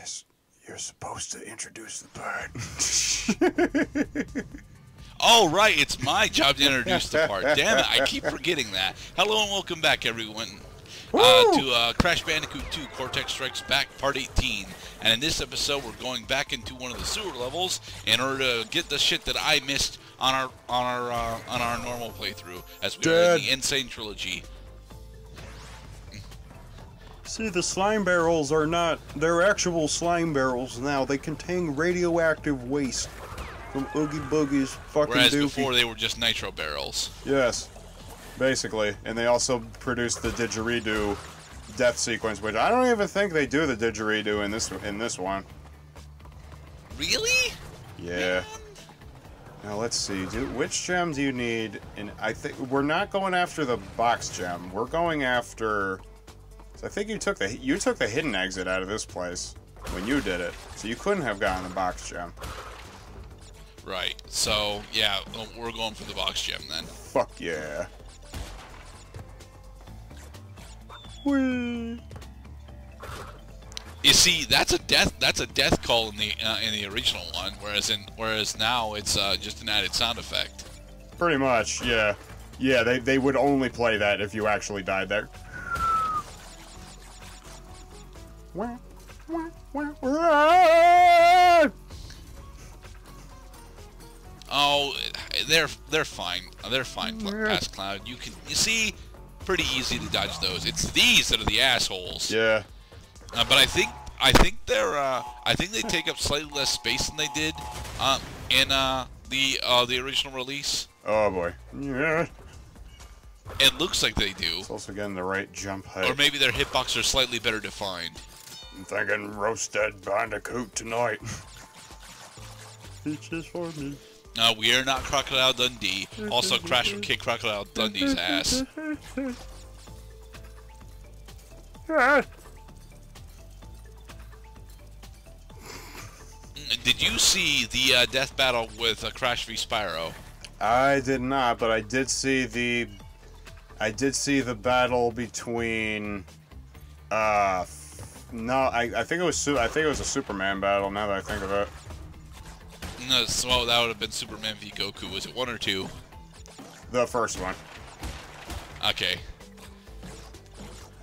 Priestess, you're supposed to introduce the bird. Oh, right, it's my job to introduce the part. Damn it, I keep forgetting that. Hello and welcome back, everyone, to Crash Bandicoot 2 Cortex Strikes Back, Part 18. And in this episode, we're going back into one of the sewer levels in order to get the shit that I missed on our normal playthrough as we were in the N.S.A.N.E. trilogy. See, the slime barrels are not, they're actual slime barrels now. They contain radioactive waste from Oogie Boogie's fucking Whereas doofy. Before they were just nitro barrels. Yes, basically. And they also produced the didgeridoo death sequence, which I don't even think they do the didgeridoo in this one. Really? Yeah. Man. Now let's see, which gem do you need? And I think we're not going after the box gem. We're going after. I think you took the hidden exit out of this place when you did it, so you couldn't have gotten the box gem. Right. So yeah, we're going for the box gem then. Fuck yeah. Whee. You see, that's a death call in the original one, whereas now it's just an added sound effect. Pretty much, yeah. Yeah, they would only play that if you actually died there. Oh, they're fine. They're fine. Past Cloud, you see, pretty easy to dodge those. It's these that are the assholes. Yeah. But I think they're I think they take up slightly less space than they did in the original release. Oh boy. Yeah. It looks like they do. It's also getting the right jump height. Or maybe their hitbox are slightly better defined. I'm thinking roasted bandicoot tonight. It's just for me. No, we are not Crocodile Dundee. Also, Crash will kick Crocodile Dundee's ass. Did you see the death battle with Crash v. Spyro? I did not, but I did see the... I did see the battle between, I think it was a Superman battle. Now that I think of it, no, so that would have been Superman v Goku. Was it 1 or 2? The first one. Okay. I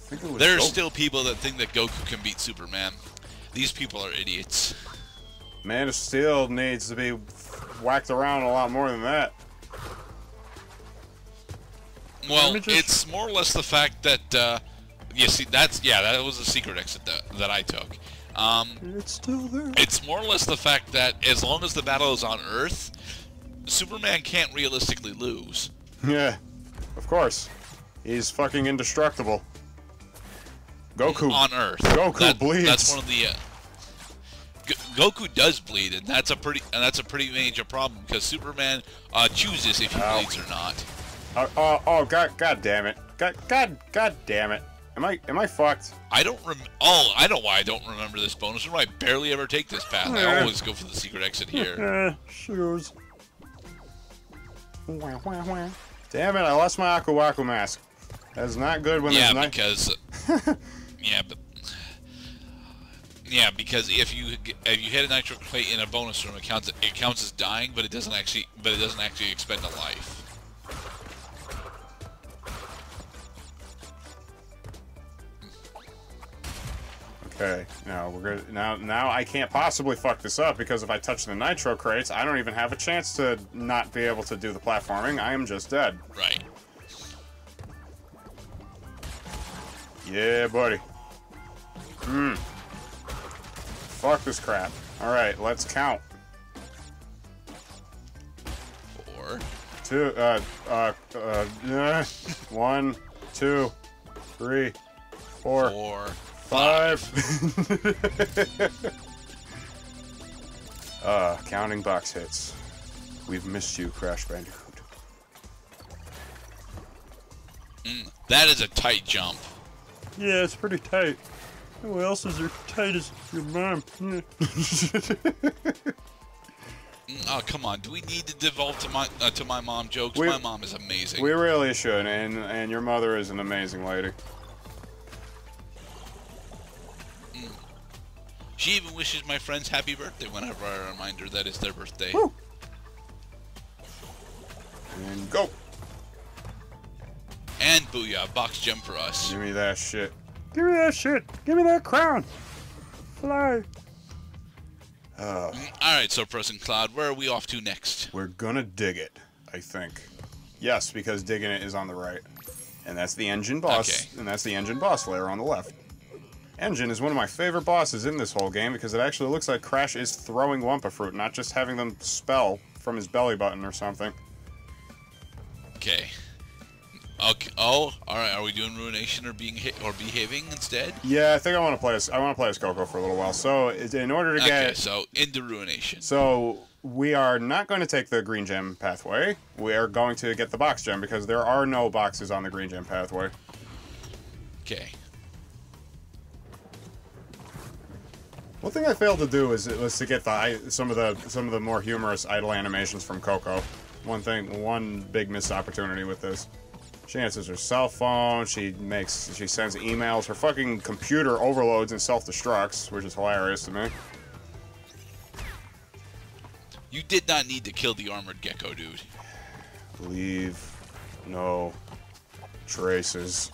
think it was there are still people that think that Goku can beat Superman. These people are idiots. Man of Steel needs to be whacked around a lot more than that. Well, it's more or less the fact that, you see, that was a secret exit that I took. It's still there. It's more or less the fact that as long as the battle is on Earth, Superman can't realistically lose. Yeah, of course. He's fucking indestructible. Goku. On Earth. Goku bleeds. That's one of the... Goku does bleed, and that's a pretty major problem, because Superman chooses if he bleeds or not. Oh, God damn it. God damn it. Am I fucked? I don't I know why I don't remember this bonus room. I barely ever take this path. I always go for the secret exit here. Shoes. Damn it, I lost my Aku Aku mask. That's not good when there's not... Yeah, because if you hit a nitro plate in a bonus room, it counts as dying, but it doesn't actually expend a life. Okay, now we're gonna now I can't possibly fuck this up, because if I touch the nitro crates, I don't even have a chance to not be able to do the platforming. I am just dead. Right. Yeah, buddy. Fuck this crap. All right, let's count. 4, 2, 1, 2, 3, 4. 5. Counting box hits. We've missed you, Crash Bandicoot. That is a tight jump. Yeah, it's pretty tight. Who else is your tight as your mom? Yeah. Oh, come on. Do we need to devolve to my mom jokes? My mom is amazing. We really should, and your mother is an amazing lady. She even wishes my friends happy birthday whenever I remind her that it's their birthday. Woo. And go! And booyah, box jump for us. Give me that shit. Give me that shit! Give me that crown! Fly! Alright, so Frozen Cloud, where are we off to next? We're gonna dig it, I think. Yes, because digging it is on the right. And that's the engine boss. Okay. And that's the engine boss layer on the left. Engine is one of my favorite bosses in this whole game because it actually looks like Crash is throwing Wumpa fruit, not just having them spell from his belly button or something. Okay. Okay. Oh, all right. Are we doing ruination or being hit or behaving instead? Yeah, I think I want to play as Coco for a little while. So in order to get into ruination. So we are not going to take the green gem pathway. We are going to get the box gem because there are no boxes on the green gem pathway. Okay. One thing I failed to do was to get some of the more humorous idle animations from Coco. One big missed opportunity with this. She answers her cell phone, she sends emails, her fucking computer overloads and self-destructs, which is hilarious to me. You did not need to kill the armored gecko, dude. Leave no traces.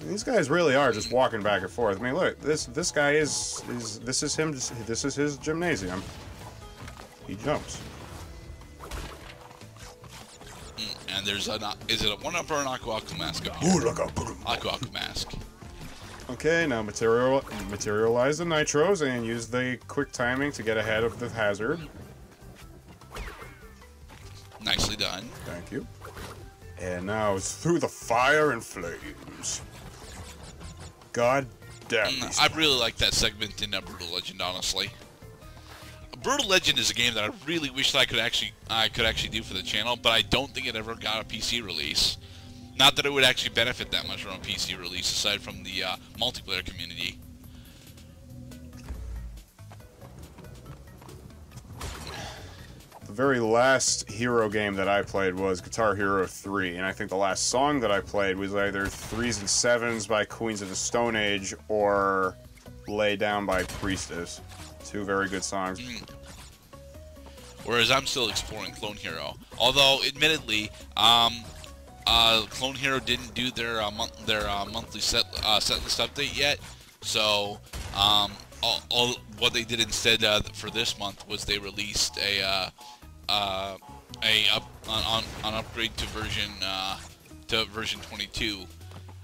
These guys really are just walking back and forth. I mean, look, this guy is this is his gymnasium. He jumps. And there's an... Is it a one-up or an Aku Aku mask? Ooh, look up. Aku Aku mask. Okay, now materialize the nitros and use the quick timing to get ahead of the hazard. Nicely done. Thank you. And now it's through the fire and flames. God damn. I really like that segment in Brutal Legend, honestly. Brutal Legend is a game that I really wish that I could actually do for the channel, but I don't think it ever got a PC release. Not that it would actually benefit that much from a PC release, aside from the multiplayer community. The very last hero game that I played was Guitar Hero 3, and I think the last song that I played was either 3s and 7s by Queens of the Stone Age or Lay Down by Priestess. Two very good songs. Whereas I'm still exploring Clone Hero, although admittedly, Clone Hero didn't do their monthly setlist update yet. So, what they did instead for this month was they released an upgrade to version 22.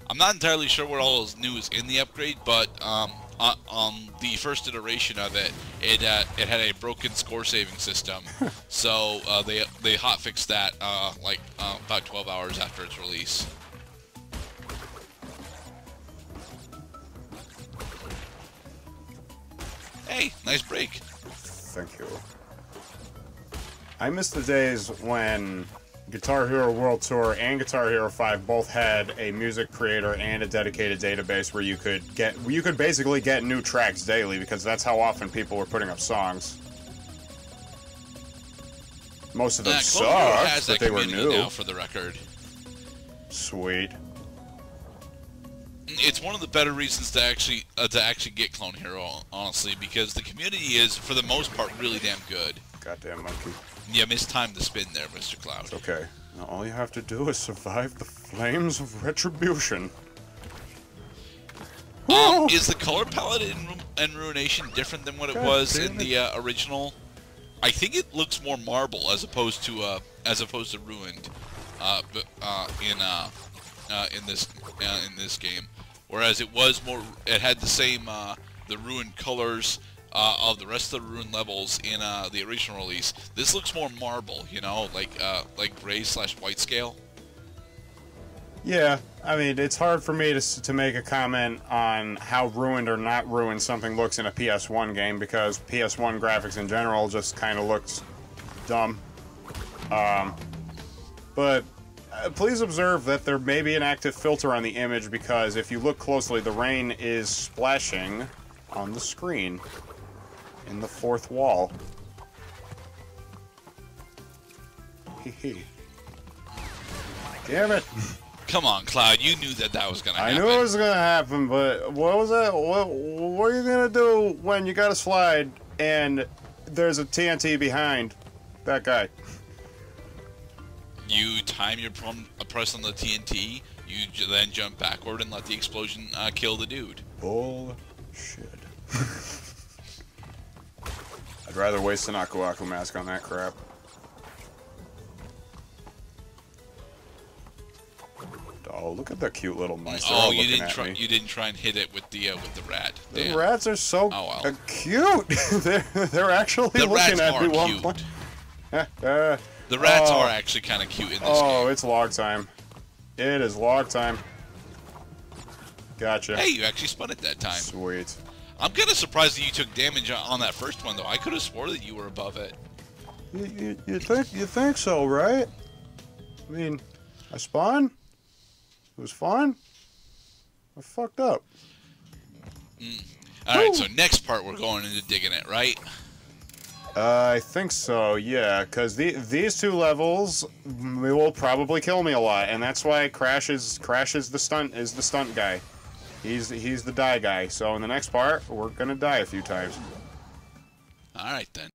I'm not entirely sure what all is new is in the upgrade, but the first iteration of it, it had a broken score saving system, so they hotfixed that about 12 hours after its release. Hey, nice break. Thank you. I miss the days when Guitar Hero World Tour and Guitar Hero 5 both had a music creator and a dedicated database where you could basically get new tracks daily, because that's how often people were putting up songs. Most of them sucked, but they were new. Now, for the record. Sweet. It's one of the better reasons to actually get Clone Hero, honestly, because the community is, for the most part, really damn good. Goddamn monkey. Yeah, mistimed the spin there, Mr. Cloud. It's okay. Now all you have to do is survive the flames of retribution. Is the color palette in Ruination different than what it was in the original? I think it looks more marble as opposed to ruined in this game. Whereas it was more, it had the same the ruined colors. Of the rest of the ruined levels in the original release, this looks more marble, you know, like gray/white scale. Yeah, I mean, it's hard for me to make a comment on how ruined or not ruined something looks in a PS1 game, because PS1 graphics in general just kind of looks dumb. But please observe that there may be an active filter on the image, because if you look closely, the rain is splashing on the screen. In the fourth wall. Damn it! Come on, Cloud. You knew that that was going to happen. I knew it was going to happen, but what was that? What are you going to do when you got a slide and there's a TNT behind that guy? You time your press on the TNT, you then jump backward and let the explosion kill the dude. Bullshit. I'd rather waste an Aku Aku mask on that crap. Oh, look at that cute little mice. Oh, you didn't try. You didn't try and hit it with the rat. Damn. The rats are so cute. they're actually looking at me. The rats are actually kind of cute in this game. Oh, it's log time. It is log time. Gotcha. Hey, you actually spun it that time. Sweet. I'm kind of surprised that you took damage on that first one, though. I could have swore that you were above it. You think so, right? I mean, I spawned. It was fun. I fucked up. Mm. Alright, so next part we're going into digging it, right? I think so, yeah. Because these two levels will probably kill me a lot, and that's why Crash is the stunt guy. He's the die guy. So in the next part, we're gonna die a few times. Alright then.